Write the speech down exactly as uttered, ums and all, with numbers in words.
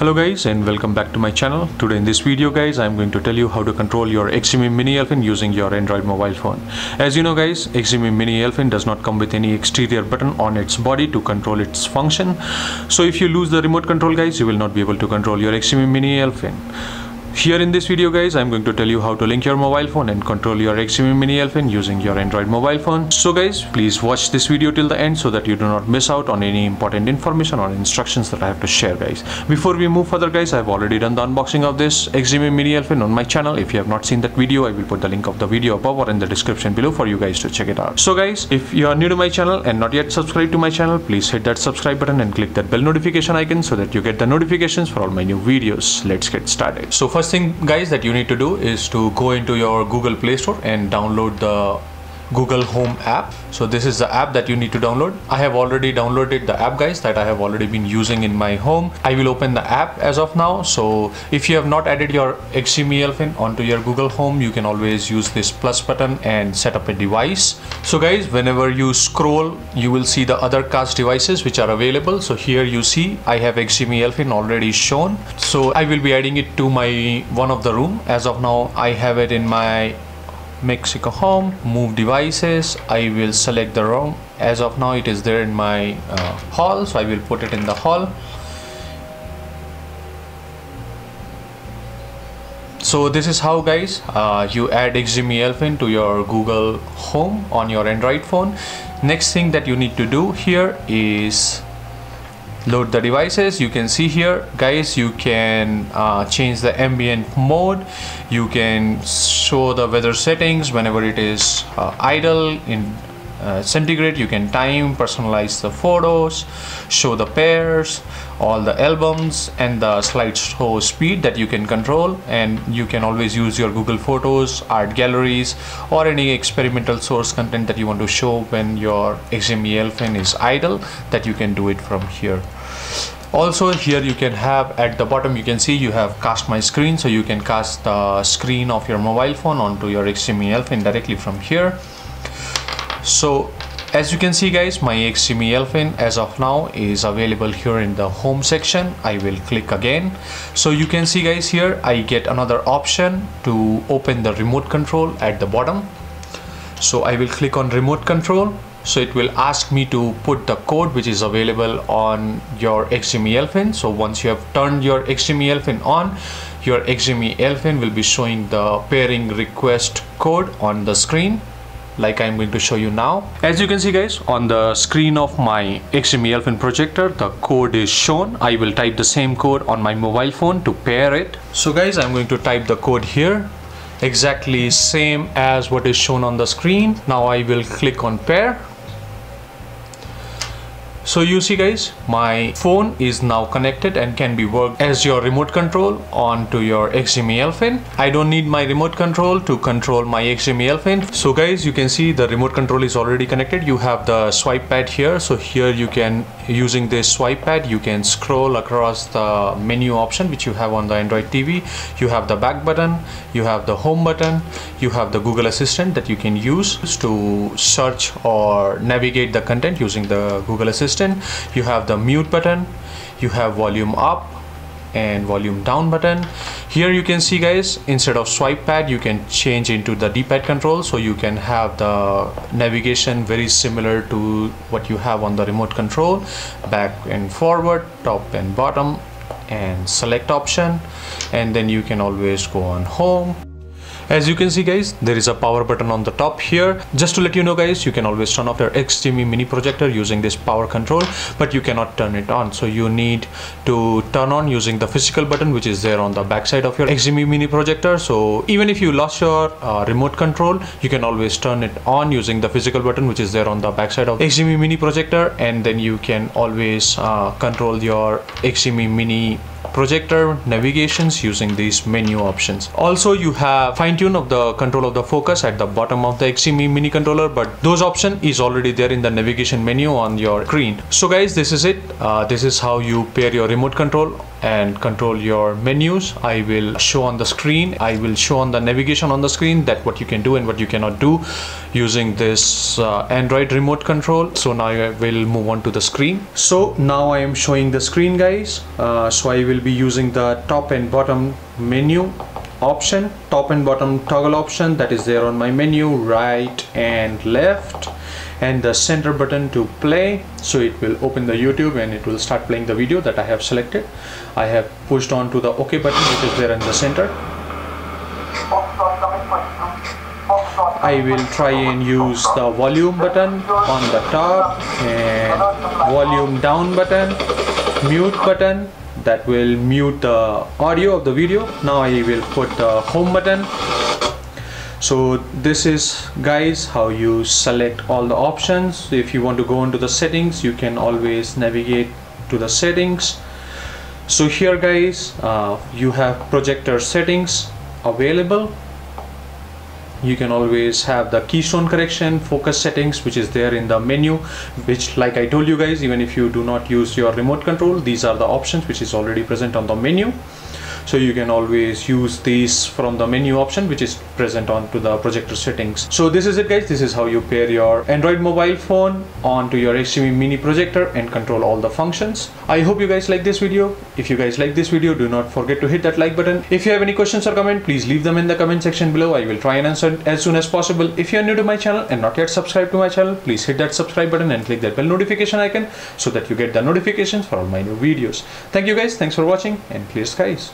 Hello guys, and welcome back to my channel. Today in this video guys, I'm going to tell you how to control your X G I M I mini elfin using your Android mobile phone. As you know guys, X G I M I mini elfin does not come with any exterior button on its body to control its function. So if you lose the remote control guys, you will not be able to control your X G I M I mini elfin. Here in this video guys, I'm going to tell you how to link your mobile phone and control your X G I M I mini elfin using your Android mobile phone. So guys, please watch this video till the end so that you do not miss out on any important information or instructions that I have to share guys. Before we move further guys, I've already done the unboxing of this X G I M I mini elfin on my channel. If you have not seen that video, I will put the link of the video above or in the description below for you guys to check it out. So guys, if you are new to my channel and not yet subscribed to my channel, please hit that subscribe button and click that bell notification icon so that you get the notifications for all my new videos. Let's get started. So for First thing guys that you need to do is to go into your Google Play Store and download the Google Home app. So this is the app that you need to download. I have already downloaded the app guys that I have already been using in my home. I will open the app as of now. So if you have not added your X G I M I elfin onto your Google Home, you can always use this plus button and set up a device. So guys, whenever you scroll, you will see the other cast devices which are available. So here you see I have X G I M I elfin already shown. So I will be adding it to my one of the room. As of now, I have it in my Mexico home. Move devices, I will select the room. As of now it is there in my uh, hall, so I will put it in the hall. So this is how guys uh, you add X G I M I elfin to your Google Home on your Android phone. Next thing that you need to do here is load the devices. You can see here guys, you can uh, change the ambient mode, you can show the weather settings whenever it is uh, idle, in uh, centigrade, you can time, personalize the photos, show the pairs, all the albums, and the slideshow speed that you can control. And you can always use your Google Photos, art galleries, or any experimental source content that you want to show when your X G I M I elfin is idle, that you can do it from here. Also here you can have, at the bottom you can see you have cast my screen, so you can cast the screen of your mobile phone onto your X G I M I elfin directly from here. So as you can see guys, my X G I M I elfin as of now is available here in the home section. I will click again. So you can see guys, here I get another option to open the remote control at the bottom. So I will click on remote control. So it will ask me to put the code which is available on your X G I M I elfin. So once you have turned your X G I M I elfin on, your X G I M I elfin will be showing the pairing request code on the screen, like I'm going to show you now. As you can see guys, on the screen of my X G I M I elfin projector, the code is shown. I will type the same code on my mobile phone to pair it. So guys, I'm going to type the code here, exactly same as what is shown on the screen. Now I will click on pair. So you see guys, my phone is now connected and can be worked as your remote control onto your X G I M I elfin. I don't need my remote control to control my X G I M I elfin. So guys, you can see the remote control is already connected. You have the swipe pad here. So here you can, using this swipe pad, you can scroll across the menu option which you have on the Android T V. You have the back button, you have the home button, you have the Google Assistant that you can use to search or navigate the content using the Google Assistant. You have the mute button, you have volume up and volume down button. Here you can see guys, instead of swipe pad you can change into the D-pad control, so you can have the navigation very similar to what you have on the remote control, back and forward, top and bottom, and select option, and then you can always go on home. As you can see guys, there is a power button on the top here. Just to let you know guys, you can always turn off your X G I M I mini projector using this power control, but you cannot turn it on. So you need to turn on using the physical button which is there on the back side of your X G I M I mini projector. So even if you lost your uh, remote control, you can always turn it on using the physical button which is there on the back side of X G I M I mini projector, and then you can always uh, control your X G I M I mini projector navigations using these menu options. Also you have fine fine-tune of the control of the focus at the bottom of the X G I M I mini controller, but those option is already there in the navigation menu on your screen. So guys, this is it. Uh, this is how you pair your remote control and control your menus. I will show on the screen. I will show on the navigation on the screen that what you can do and what you cannot do using this uh, Android remote control. So now I will move on to the screen. So now I am showing the screen, guys. Uh, so I will be using the top and bottom menu option, top and bottom toggle option that is there on my menu, right and left, and the center button to play. So it will open the YouTube and it will start playing the video that I have selected. I have pushed on to the OK button, which is there in the center. I will try and use the volume button on the top and volume down button, mute button that will mute the audio of the video. Now I will put the home button. So this is, guys, how you select all the options. If you want to go into the settings, you can always navigate to the settings. So here, guys, uh, you have projector settings available. You can always have the keystone correction, focus settings, which is there in the menu, which, like I told you guys, even if you do not use your remote control, these are the options which is already present on the menu. So you can always use these from the menu option which is present onto the projector settings. So this is it, guys. This is how you pair your Android mobile phone onto your X G I M I mini projector and control all the functions. I hope you guys like this video. If you guys like this video, do not forget to hit that like button. If you have any questions or comment, please leave them in the comment section below. I will try and answer it as soon as possible. If you are new to my channel and not yet subscribed to my channel, please hit that subscribe button and click that bell notification icon so that you get the notifications for all my new videos. Thank you guys. Thanks for watching and clear skies.